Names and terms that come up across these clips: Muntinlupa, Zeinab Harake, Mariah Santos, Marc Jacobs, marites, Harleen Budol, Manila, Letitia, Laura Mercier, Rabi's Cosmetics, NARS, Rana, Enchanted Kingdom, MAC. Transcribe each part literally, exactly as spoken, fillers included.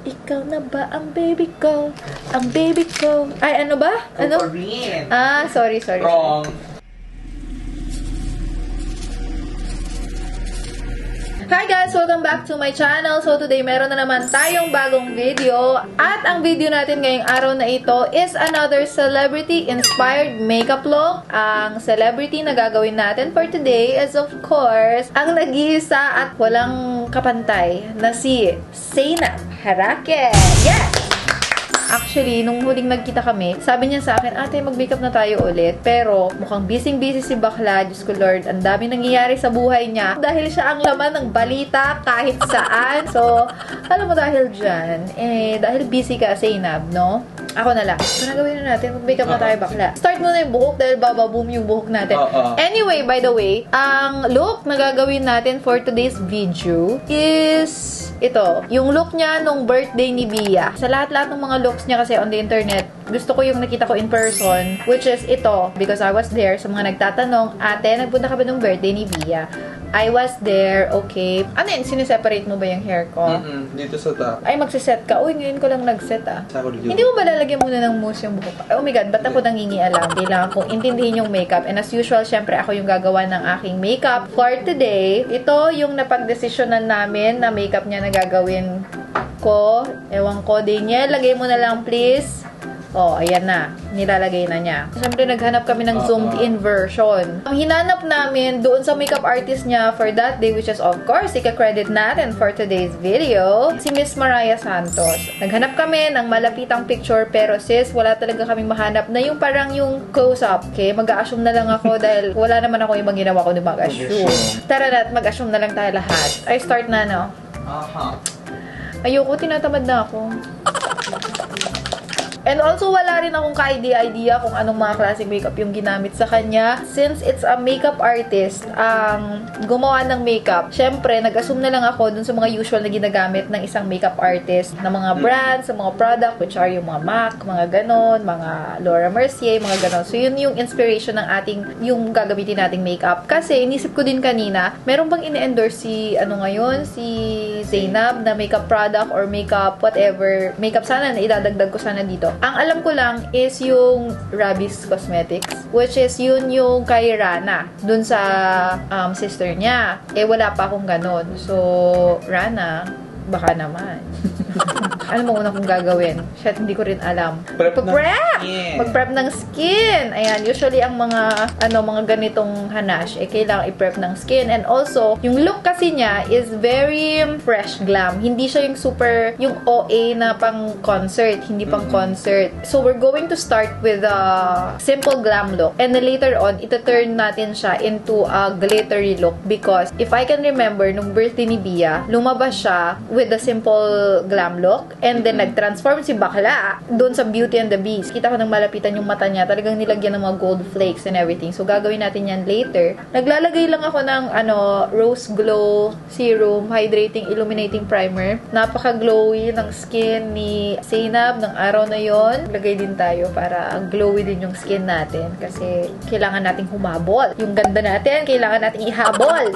Ikaw na ba ang baby ko? Ang baby ko. Ay, ano ba? Ano? Ah, sorry, sorry. Wrong. Hi guys! Welcome back to my channel. So today, meron na naman tayong bagong video. At ang video natin ngayong araw na ito is another celebrity-inspired makeup look. Ang celebrity na gagawin natin for today is of course, ang nag-iisa at walang kapantay na si Zeinab Harake. Yes! Actually, nung huling nagkita kami, sabi niya sa akin, ate, mag-makeup na tayo ulit. Pero, mukhang busy-busy si bakla. Diyos ko Lord, ang dami nangyayari sa buhay niya. Dahil siya ang laman ng balita kahit saan. So, alam mo dahil dyan, eh, dahil busy ka, Zeinab, no? Ako na lang. Ano gawin na natin? Mag-makeup na tayo bakla. Start muna yung buhok dahil bababoom yung buhok natin. Anyway, by the way, ang look na gagawin natin for today's video is ito. Yung look niya nung birthday ni Bia. Sa lahat-lahat ng mga look niya kasi on the internet, gusto ko yung nakita ko in person, which is ito, because I was there. Sa mga nagtatanong, ate, nagpunta ka ba nung birthday ni Bia? I was there, okay. Ano yun, siniseparate mo ba yung hair ko? Mm-mm, dito sa top. Ay, magsiset ka. Uy, ngayon ko lang nagset ah. Hindi mo ba lalagyan muna ng mousse yung buko pa? Oh my God, ba't ako nangingialam? Kailangan kong intindihin yung makeup. And as usual, syempre, ako yung gagawa ng aking makeup for today. Ito yung napagdesisyonan namin na makeup niya na gagawin ko. Ewan ko din niya. Lagay mo na lang, please. Oh, ayan na. Nilalagay na niya. Siyempre, naghanap kami ng zoomed-in version. Ang hinanap namin doon sa makeup artist niya for that day, which is, of course, ika-credit natin for today's video, si Miss Mariah Santos. Naghanap kami ng malapitang picture, pero sis, wala talaga kaming mahanap na yung parang yung close-up. Okay? Mag-a-assume na lang ako dahil wala naman ako ibang ginawa ko na mag-assume. Tara na, mag-assume na lang tayo lahat. Ay, start na, no? Aha. Ayoko, tinatamad na ako. And also, wala rin akong ka-idea-idea kung anong mga klaseng makeup yung ginamit sa kanya. Since it's a makeup artist ang um, gumawa ng makeup, syempre, nag-assume na lang ako dun sa mga usual na ginagamit ng isang makeup artist na mga brands, sa mga product, which are yung mga MAC, mga ganon, mga Laura Mercier, mga ganon. So, yun yung inspiration ng ating, yung gagamitin nating makeup. Kasi, inisip ko din kanina, meron bang in-endorse si, ano ngayon, si Zeinab na makeup product or makeup whatever, makeup sana na idadagdag ko sana dito. Ang alam ko lang is yung Rabi's Cosmetics, which is yun yung kay Rana, dun sa um, sister niya. Eh, wala pa akong ganun. So, Rana, baka naman. Ano mo una kong gagawin? Shit, hindi ko rin alam. Prep! Pag-prep! Mag-prep ng skin! Ayan, usually ang mga, ano, mga ganitong hanash, eh, kailangan i-prep ng skin. And also, yung look kasi niya is very fresh glam. Hindi siya yung super, yung O A na pang-concert. Hindi pang-concert. So, we're going to start with a simple glam look. And then later on, ita-turn natin siya into a glittery look because if I can remember, nung birthday ni Bia, lumabas siya with a simple glam look. And then, nag-transform si bakla doon sa Beauty and the Beast. Kita ko nang malapitan yung mata niya. Talagang nilagyan ng mga gold flakes and everything. So, gagawin natin yan later. Naglalagay lang ako ng, ano, Rose Glow Serum Hydrating Illuminating Primer. Napaka-glowy ng skin ni Zeinab ng araw na yon. Lagay din tayo para glowy din yung skin natin. Kasi, kailangan nating humabol. Yung ganda natin, kailangan nating ihabol.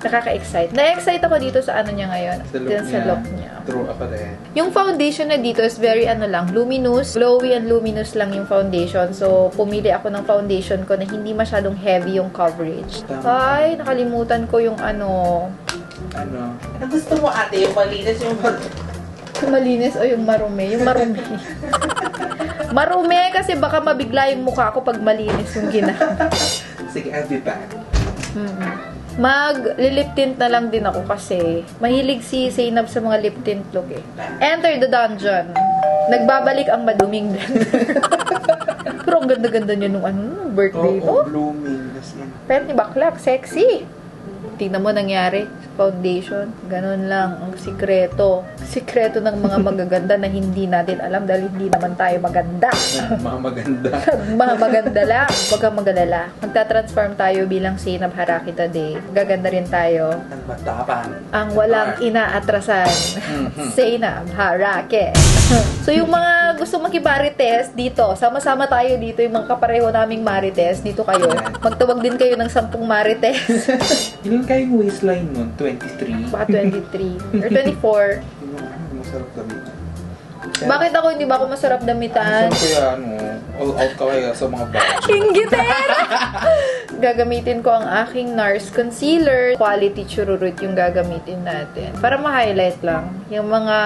Nakaka-excite. Na-excite ako dito sa ano niya ngayon. Sa look Then, niya. Sa look niya. True ako rin. Yung foundation na dito is very ano lang, luminous. Glowy and luminous lang yung foundation. So, pumili ako ng foundation ko na hindi masyadong heavy yung coverage. Tama. Ay, nakalimutan ko yung ano. Ano? Ano gusto mo ate? Yung malinis yung marumi? Yung malinis o yung marumi? Yung marumi. Marumi kasi baka mabigla yung mukha ko pag malinis yung ginagawa. Sige, I'll be back. Mm-hmm. Mag-lip tint na lang din ako kasi mahilig si Zeinab sa mga lip tint look eh. Enter the dungeon. Nagbabalik ang maduming blender. Pero ang ganda-ganda niya nung ano, birthday mo. Oh, oh, blooming. Pero ni bakla, sexy. Tingnan mo nangyari foundation. Ganun lang ang sikreto. Sikreto ng mga magaganda na hindi natin alam dahil hindi naman tayo maganda. Mga maganda. Mga maganda lang. Huwag kang magalala. Magta-transform tayo bilang Zeinab Harake today. Gaganda rin tayo. Ang matapang. Ang walang inaatrasan. Zeinab Harake. So yung mga gusto makibarites dito, sama-sama tayo dito yung mga kapareho naming marites. Dito kayo. Magtawag din kayo ng sampung marites. Ilan kayong waistline nun? twenty-three? Baka twenty-three. Or twenty-four. masarap gamitan. Kaya, bakit ako hindi ba ako masarap damitan? Masarap kaya ano, all out ka kaya sa mga bag. Hinggitera! Gagamitin ko ang aking NARS concealer. Quality chururut yung gagamitin natin. Para ma-highlight lang yung mga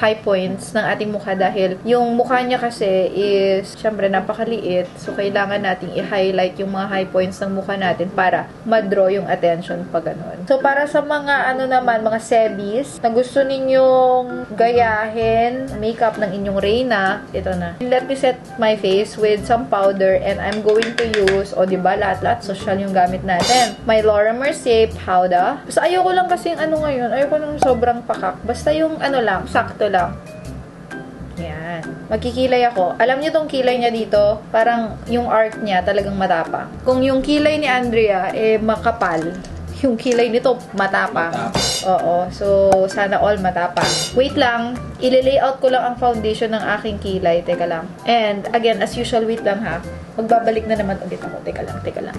high points ng ating mukha dahil yung mukha niya kasi is, syempre, napakaliit. So, kailangan nating i-highlight yung mga high points ng mukha natin para ma-draw yung attention pa ganun. So, para sa mga ano naman, mga sebis na gusto ninyong gayahin, make up ng inyong Reyna, ito na. Let me set my face with some powder and I'm going to use, o oh, diba, lahat-lahat, social yung gamit natin. My Laura Mercier powder. Basta ayoko lang kasi yung ano ngayon, ayoko nung sobrang pakak. Basta yung ano lang, sakto lang. Yan. Magkikilay ako. Alam niyo tong kilay niya dito, parang yung arc niya talagang matapang. Kung yung kilay ni Andrea, eh makapal. Yung kilay nito, matapang. Oo. So, sana all matapang. Wait lang. Ile-layout ko lang ang foundation ng aking kilay. Teka lang. And, again, as usual, wait lang ha. Magbabalik na naman ulit ako. Teka lang, teka lang.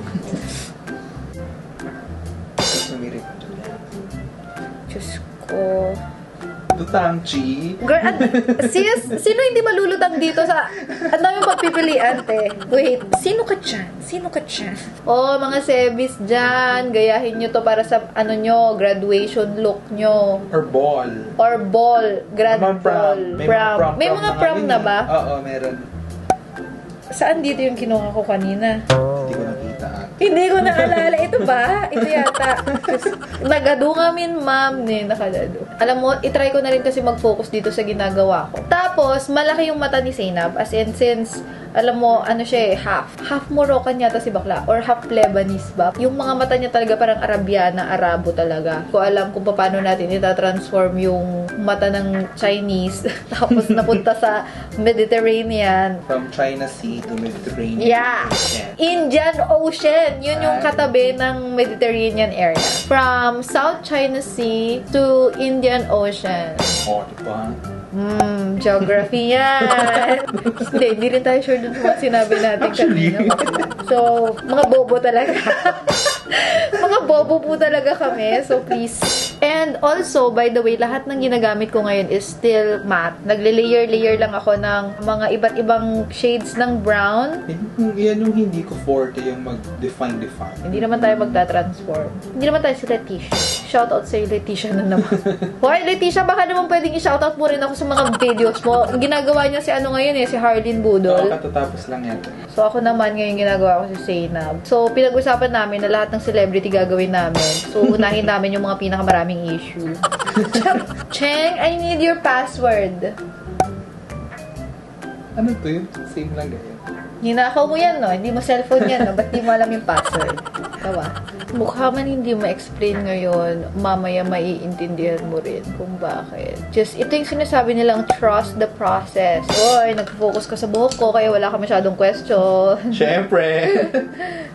Diyos ko. Tutangchi. Girl, at, sis, sino hindi malulutang dito sa... Ang daming pagpipilian, te. Wait, sino ka dyan? Sino ka dyan? Oh, mga sebis dyan. Gayahin nyo to para sa, ano nyo, graduation look nyo. Or ball. Or ball. Grad prom. Ball. May prom. Mga prom. May mga prom, prom na ba? Oo, oh, oh, meron. Saan dito yung kinuha ko kanina? Hindi ko nakita. Hindi ko naalala. Ito ba? Ito yata. Nagado ngamin, ma'am. Ne, nakalado. Alam mo, itry ko na rin kasi mag-focus dito sa ginagawa ko. Tapos, malaki yung mata ni Zeinab. As in, since, alam mo, ano siya eh, half. Half Moroccan yata si bakla. Or half Lebanese ba? Yung mga mata niya talaga parang Arabiana, Arabo talaga. Ko alam kung paano natin itatransform yung mata ng Chinese. Tapos, napunta sa Mediterranean. From China Sea. The Mediterranean yeah. Ocean. Indian Ocean. Yun yung katabi ng Mediterranean area. From South China Sea to Indian Ocean. Oh, diba? Hmm, geography yan. Hindi, hindi rin tayo sure dun kung sinabi natin kanina. So, mga bobo talaga. Mga bobo po talaga kami. So, please. And also, by the way, lahat ng ginagamit ko ngayon is still matte. Nagle-layer-layer lang ako ng mga iba't ibang shades ng brown. Yan yung hindi ko forte yung mag-define-define. Hindi naman tayo magta-transform. Hindi naman tayo si Letitia. Shoutout sa'yo, Letitia na naman. Hoy, Letitia, baka naman pwedeng i-shoutout mo rin ako sa mga videos mo. Ginagawa niya si ano ngayon eh, si Harleen Budol. Oo, katatapos lang yan. So, ako naman ngayon ginagawa ko si Zeinab. So, pinag-usapan namin na lahat ng celebrity gagawin namin. So, unahin namin yung mga pinakamaraming issue. Cheng, I need your password. Ano to yun? Same lang ganyan. Ninakaw mo yan, no? Hindi mo cellphone yan, no? Ba't di mo alam yung password? Tawa. Mukha man hindi ma-explain ngayon, mamaya maiintindihan mo rin kung bakit. Just, ito yung sinasabi nilang trust the process. Oy, nag-focus ka sa buhok ko, kaya wala ka masyadong question. Siyempre!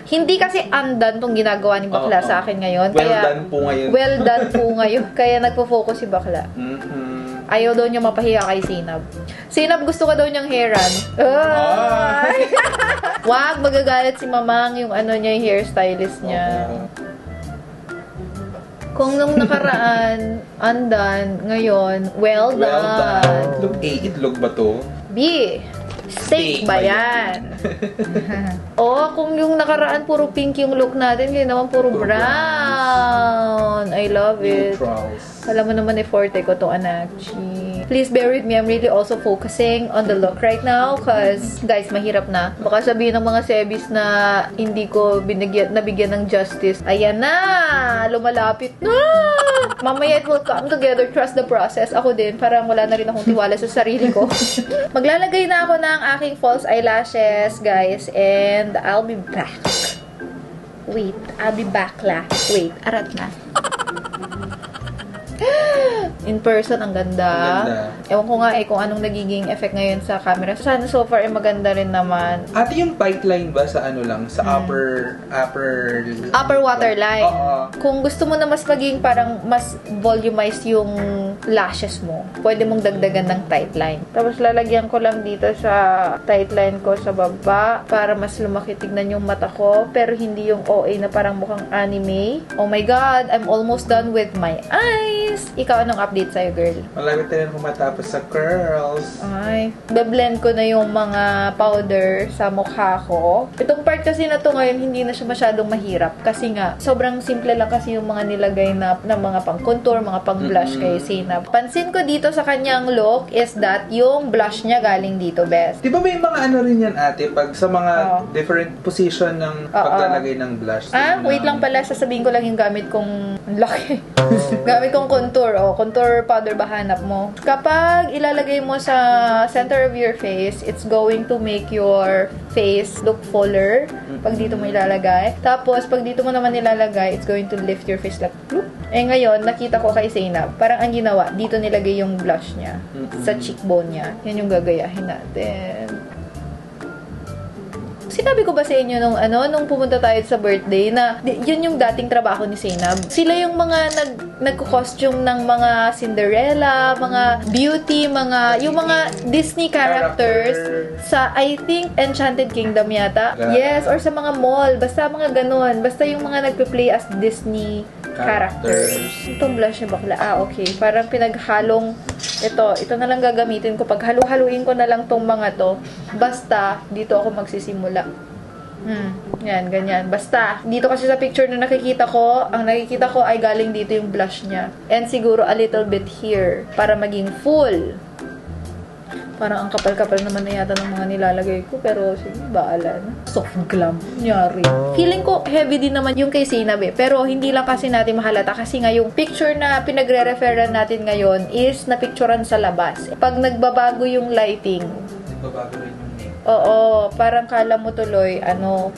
Hindi kasi undone tong ginagawa ni bakla oh, oh. sa akin ngayon. Well kaya, done po ngayon. Well done po ngayon. Kaya nagpo-focus si bakla. Mm-hmm. Ayaw daw niya mapahiya kay Zeinab. Zeinab, gusto ka daw niyang hairan. Oh. Wag, magagalit si Mamang yung ano niya, yung hairstylist niya. Okay. Kung nung nakaraan, undone, ngayon, well done. Well done. Look A, itlog ba to? B, steak ba yan? O, kung yung nakaraan, puro pink yung look natin, ngayon naman puro, puro brown. brown. I love it. Neutrals. Alam mo naman eh, forte ko to anak. Gee. Please bear with me. I'm really also focusing on the look right now because, guys, mahirap na. Baka sabihin ng mga sebis na hindi ko binigyan, nabigyan ng justice. Ayan na! Lumalapit na! Mamaya it will come together. Trust the process. Ako din. Parang wala na rin akong tiwala sa sarili ko. Maglalagay na ako ng aking false eyelashes, guys. And I'll be back. Wait. I'll be back la. Wait. Arat na. In person, ang ganda. ang ganda. Ewan ko nga eh kung anong nagiging effect ngayon sa camera. Sana so far eh maganda rin naman. At yung pipeline ba sa ano lang? Sa hmm. upper... Upper... Upper waterline. Uh -huh. Kung gusto mo na mas maging parang mas volumized yung lashes mo, pwede mong dagdagan ng tight line. Tapos lalagyan ko lang dito sa tight line ko sa baba para mas lumaki tignan yung mata ko. Pero hindi yung O A na parang mukhang anime. Oh my God! I'm almost done with my eyes! guys. Ikaw, anong update sa'yo, girl? Malapit na rin matapos sa curls. Ay. Be-blend ko na yung mga powder sa mukha ko. Itong part kasi na to ngayon, hindi na siya masyadong mahirap. Kasi nga, sobrang simple lang kasi yung mga nilagay na, na mga pang-contour, mga pang-blush mm-hmm. kay Zeinab. Pansin ko dito sa kanyang look is that yung blush niya galing dito, best. Di ba may mga ano rin yan, ate? Pag sa mga oh. different position ng oh, paglalagay oh. ng blush. Ah, ng... wait lang pala. Sasabihin ko lang yung gamit kong laki. Gamit kong contour. O, oh, contour powder ba hanap mo? Kapag ilalagay mo sa center of your face, it's going to make your face look fuller. Pag dito mo ilalagay. Tapos, pag dito mo naman ilalagay, it's going to lift your face like, bloop. Eh, ngayon, nakita ko kay Zeinab, parang ang ginawa, dito nilagay yung blush niya. Mm-hmm. Sa cheekbone niya. Yan yung gagayahin natin. Sinabi ko ba sa inyo nung ano, nung pumunta tayo sa birthday na yun yung dating trabaho ni Zeinab. Sila yung mga nag nagko-costume ng mga Cinderella, mga beauty, mga yung mga Disney characters sa I think Enchanted Kingdom yata. Yes, or sa mga mall, basta mga ganun. Basta yung mga nagpe-play as Disney characters. Itong blush niya bakla. Ah, okay. Parang pinaghalong ito. Ito na lang gagamitin ko. Pag halu-haluin ko na lang tong mga to. Basta, dito ako magsisimula. Hmm. Yan, ganyan. Basta, dito kasi sa picture na nakikita ko, ang nakikita ko ay galing dito yung blush niya. And siguro a little bit here. Para maging full. Parang ang kapal-kapal naman na yata ng mga nilalagay ko. Pero, sige, baala na. Soft glam. Nyari. Feeling ko, heavy din naman yung kay Zeinab eh. Pero, hindi lang kasi natin mahalata. Kasi nga, yung picture na pinagre-referan natin ngayon is napicturan sa labas. Pag nagbabago yung lighting. Nagbabago rin yung name. Oo. Parang kala mo tuloy, ano...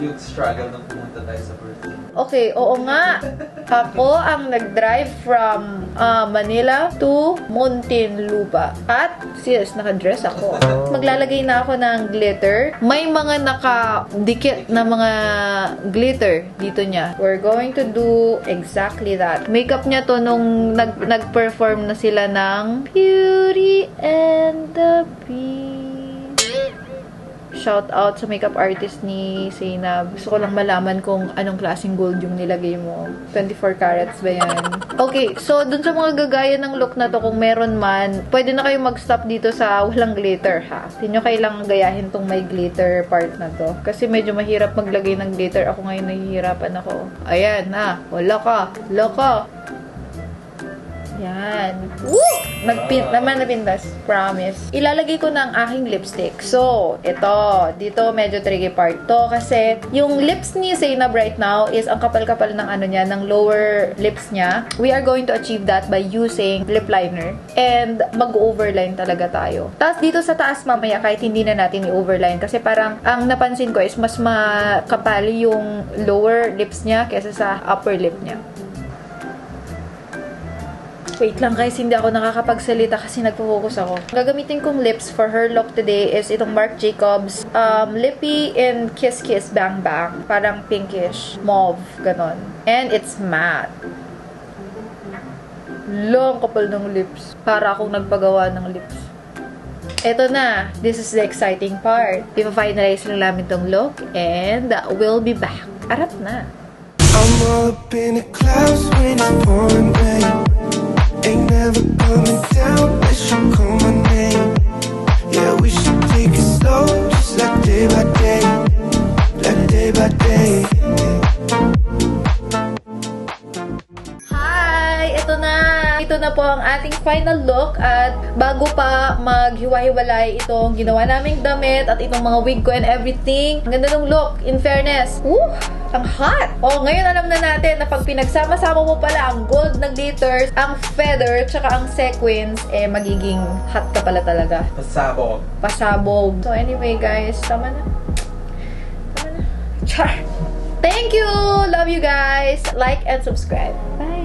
You'd struggle nung pumunta tayo sa birthday. Okay, oo nga. Ako ang nag-drive from uh, Manila to Muntinlupa. At, sis, naka-dress ako. Maglalagay na ako ng glitter. May mga naka-dikit na mga glitter dito niya. We're going to do exactly that. Makeup niya to nung nag- nag-perform na sila ng Beauty and the Beast. Shout out sa makeup artist ni Zeinab. Gusto ko lang malaman kung anong klaseng gold yung nilagay mo. twenty-four carats ba yan? Okay, so dun sa mga gagaya ng look na to, kung meron man, pwede na kayo mag-stop dito sa walang glitter, ha? Hindi nyo kailangang gayahin tong may glitter part na to. Kasi medyo mahirap maglagay ng glitter. Ako ngayon nahihirapan ako. Ayan, ha? Wala ka. Wala ka. Yan. Woo! Nagpint naman na pindas. Promise. Ilalagay ko ng aking lipstick. So, ito. Dito, medyo tricky part to. Kasi, yung lips ni Zeinab right now is ang kapal-kapal ng ano niya, ng lower lips niya. We are going to achieve that by using lip liner. And, mag-overline talaga tayo. Tapos, dito sa taas mamaya, kahit hindi na natin i-overline. Kasi parang, ang napansin ko is, mas makapal yung lower lips niya kesa sa upper lip niya. Wait lang guys, hindi ako nakakapagsalita kasi nagpo-focus ako. Gagamitin kong lips for her look today is itong Marc Jacobs um, Lippy and Kiss Kiss Bang Bang. Parang pinkish, mauve, ganon. And it's matte. Long kapal ng lips. Para akong nagpagawa ng lips. Eto na. This is the exciting part. Ipa-finalize lang namin itong look and we'll be back. Arat na. I'm up in the clouds when I'm on my way. Ain't never coming down unless you call my name. Yeah, we should take it slow, just like day by day, like day by day. Hi! Ito na! Ito na po ang ating final look at bago pa maghiwa-hiwalay itong ginawa naming damit at itong mga wig ko and everything. Ang ganda ng look, in fairness. Woo! Ang hot! Oh, ngayon alam na natin na pag pinagsama-sama mo pala ang gold na glitters, ang feather, tsaka ang sequins, eh, magiging hot ka pala talaga. Pasabog. Pasabog. So, anyway, guys, tama na. Tama na. Char! Thank you! Love you guys! Like and subscribe. Bye!